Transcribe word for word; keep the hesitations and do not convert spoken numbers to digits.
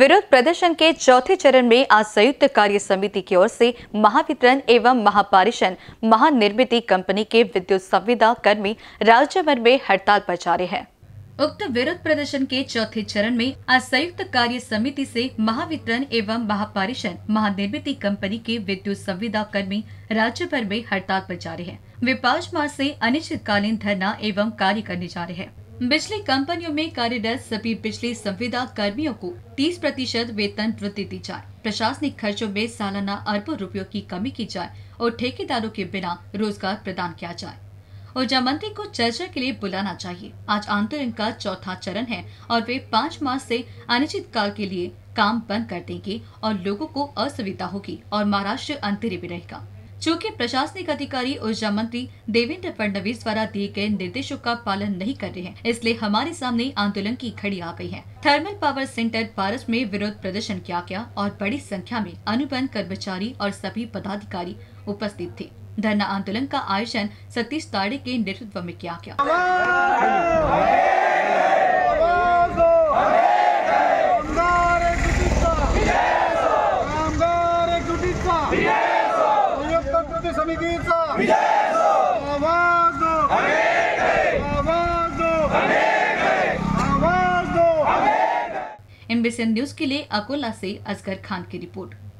विरोध प्रदर्शन के चौथे चरण में आज संयुक्त कार्य समिति की ओर से महावितरण एवं महापारिषण महानिर्मिति कंपनी के विद्युत संविदा कर्मी राज्य भर में हड़ताल पर जा रहे हैं। उक्त विरोध प्रदर्शन के चौथे चरण में आज संयुक्त कार्य समिति से महावितरण एवं महापारिषण महानिर्मिति कंपनी के विद्युत संविदा कर्मी राज्य भर में हड़ताल पर जा रहे हैं। वे पाँच मार्च से अनिश्चितकालीन धरना एवं कार्य करने जा रहे हैं। बिजली कंपनियों में कार्यरत सभी बिजली संविदा कर्मियों को तीस प्रतिशत वेतन वृद्धि दी जाए, प्रशासनिक खर्चों में सालाना अरबों रुपयों की कमी की जाए और ठेकेदारों के बिना रोजगार प्रदान किया जाए। ऊर्जा मंत्री को चर्चा के लिए बुलाना चाहिए। आज आंदोलन का चौथा चरण है और वे पाँच मार्च से अनिश्चितकाल के लिए काम बंद कर देंगे और लोगों को असुविधा होगी और महाराष्ट्र अंधेरे में रहेगा। चूँकि प्रशासनिक अधिकारी ऊर्जा मंत्री देवेंद्र फडणवीस द्वारा दिए गए निर्देशों का पालन नहीं कर रहे हैं, इसलिए हमारे सामने आंदोलन की घड़ी आ गई है। थर्मल पावर सेंटर पारस में विरोध प्रदर्शन किया गया और बड़ी संख्या में अनुबंध कर्मचारी और सभी पदाधिकारी उपस्थित थे। धरना आंदोलन का आयोजन सतीश ताड़े के नेतृत्व में किया गया। I N B C N news के लिए अकोला से अजगर खान की रिपोर्ट।